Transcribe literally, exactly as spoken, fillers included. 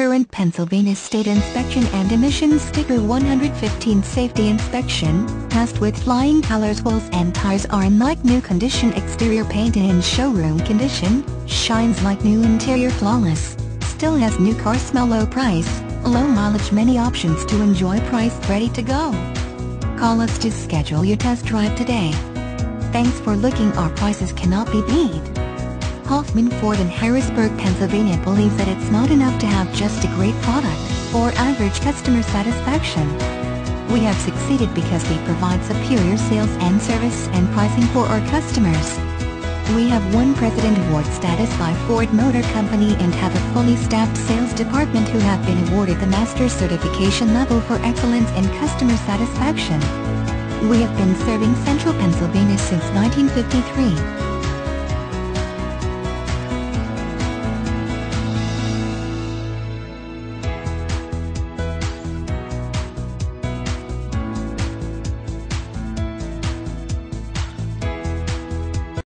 current Pennsylvania State Inspection and Emissions Sticker one hundred fifteen safety inspection, passed with flying colors. Wheels and tires are in like new condition. Exterior paint in showroom condition, shines like new. Interior flawless, still has new car smell. Low price, low mileage, many options to enjoy. Price ready to go. Call us to schedule your test drive today. Thanks for looking. Our prices cannot be beat. Hoffman Ford in Harrisburg, Pennsylvania believes that it's not enough to have just a great product or average customer satisfaction. We have succeeded because we provide superior sales and service and pricing for our customers. We have won President Award status by Ford Motor Company and have a fully staffed sales department who have been awarded the Master Certification level for excellence in customer satisfaction. We have been serving Central Pennsylvania since nineteen fifty-three.